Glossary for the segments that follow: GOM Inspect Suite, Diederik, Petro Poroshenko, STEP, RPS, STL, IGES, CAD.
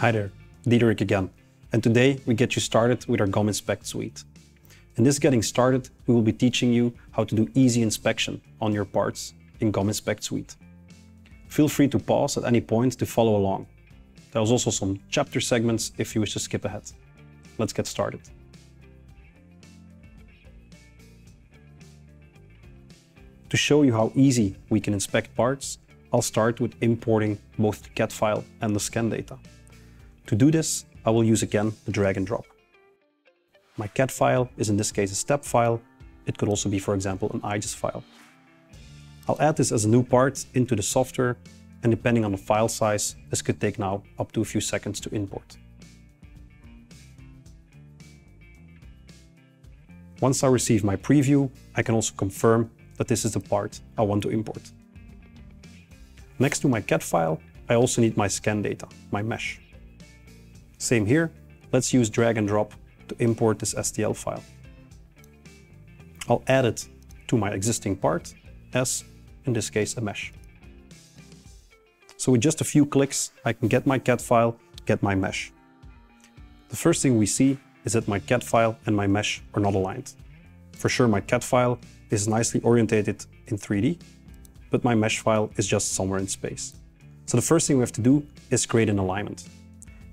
Hi there, Diederik again, and today we get you started with our GOM Inspect Suite. In this Getting Started, we will be teaching you how to do easy inspection on your parts in GOM Inspect Suite. Feel free to pause at any point to follow along. There's also some chapter segments if you wish to skip ahead. Let's get started. To show you how easy we can inspect parts, I'll start with importing both the CAD file and the scan data. To do this, I will use again the drag and drop. My CAD file is in this case a STEP file. It could also be, for example, an IGES file. I'll add this as a new part into the software, and depending on the file size, this could take now up to a few seconds to import. Once I receive my preview, I can also confirm that this is the part I want to import. Next to my CAD file, I also need my scan data, my mesh. Same here, let's use drag and drop to import this STL file. I'll add it to my existing part as, in this case, a mesh. So with just a few clicks, I can get my CAD file, get my mesh. The first thing we see is that my CAD file and my mesh are not aligned. For sure, my CAD file is nicely orientated in 3D, but my mesh file is just somewhere in space. So the first thing we have to do is create an alignment.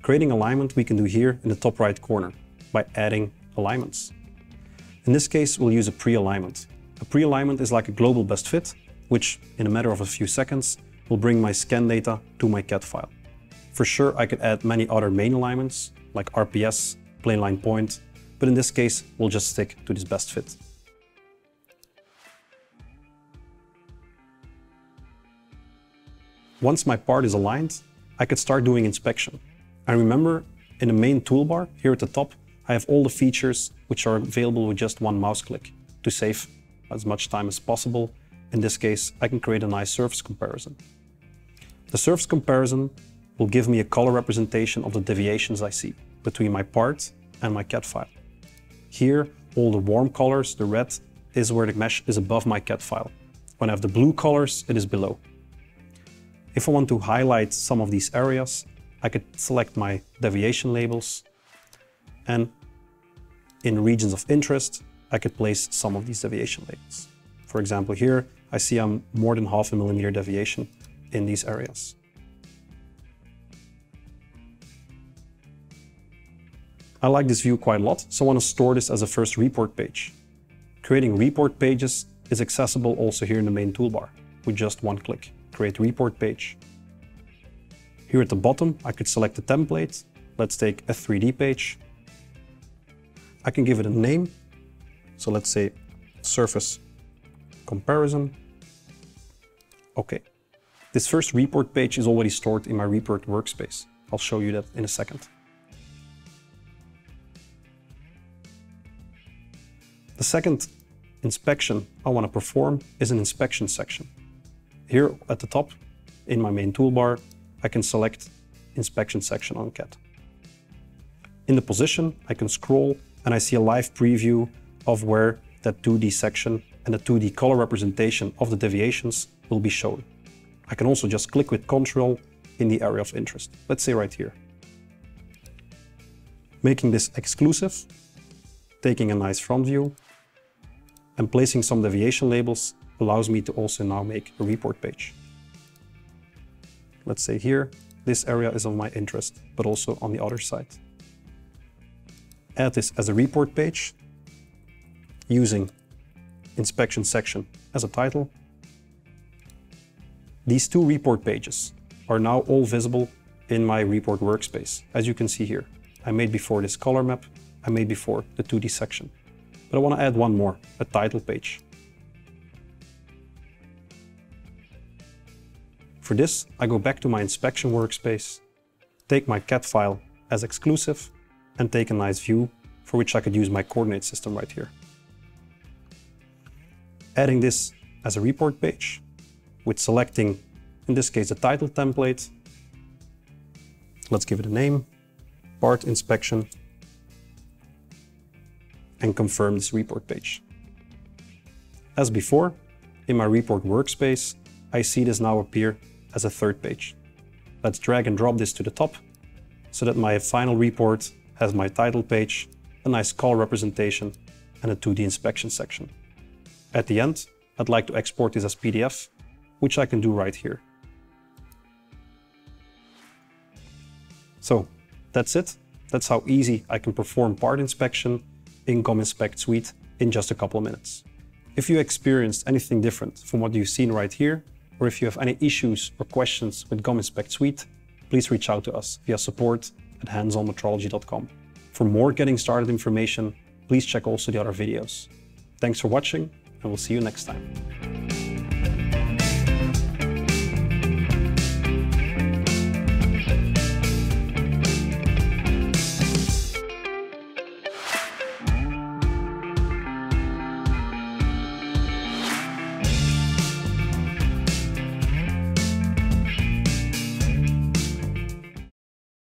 Creating alignment we can do here in the top right corner by adding alignments. In this case, we'll use a pre-alignment. A pre-alignment is like a global best fit, which in a matter of a few seconds will bring my scan data to my CAD file. For sure, I could add many other main alignments like RPS, plane line point, but in this case, we'll just stick to this best fit. Once my part is aligned, I could start doing inspection. And remember, in the main toolbar here at the top, I have all the features which are available with just one mouse click to save as much time as possible. In this case, I can create a nice surface comparison. The surface comparison will give me a color representation of the deviations I see between my part and my CAD file. Here, all the warm colors, the red, is where the mesh is above my CAD file. When I have the blue colors, it is below. If I want to highlight some of these areas, I could select my deviation labels, and in regions of interest, I could place some of these deviation labels. For example, here, I see I'm more than half a millimeter deviation in these areas. I like this view quite a lot, so I want to store this as a first report page. Creating report pages is accessible also here in the main toolbar with just one click. Create report page. Here at the bottom, I could select a template. Let's take a 3D page. I can give it a name. So let's say surface comparison. Okay. This first report page is already stored in my report workspace. I'll show you that in a second. The second inspection I want to perform is an inspection section. Here at the top in my main toolbar, I can select Inspection section on CAD. In the position, I can scroll and I see a live preview of where that 2D section and the 2D color representation of the deviations will be shown. I can also just click with Ctrl in the area of interest. Let's say right here. Making this exclusive, taking a nice front view, and placing some deviation labels allows me to also now make a report page. Let's say here, this area is of my interest, but also on the other side. Add this as a report page, using inspection section as a title. These two report pages are now all visible in my report workspace, as you can see here. I made before this color map, I made before the 2D section. But I want to add one more, a title page. For this, I go back to my inspection workspace, take my CAD file as exclusive, and take a nice view for which I could use my coordinate system right here. Adding this as a report page, with selecting, in this case, a title template. Let's give it a name, part inspection, and confirm this report page. As before, in my report workspace, I see this now appear as a third page. Let's drag and drop this to the top, so that my final report has my title page, a nice call representation, and a 2D inspection section. At the end, I'd like to export this as PDF, which I can do right here. So that's it. That's how easy I can perform part inspection in GOM Inspect Suite in just a couple of minutes. If you experienced anything different from what you've seen right here, or if you have any issues or questions with GOM Inspect Suite, please reach out to us via support@handsonmetrology.com. For more getting started information, please check also the other videos. Thanks for watching, and we'll see you next time.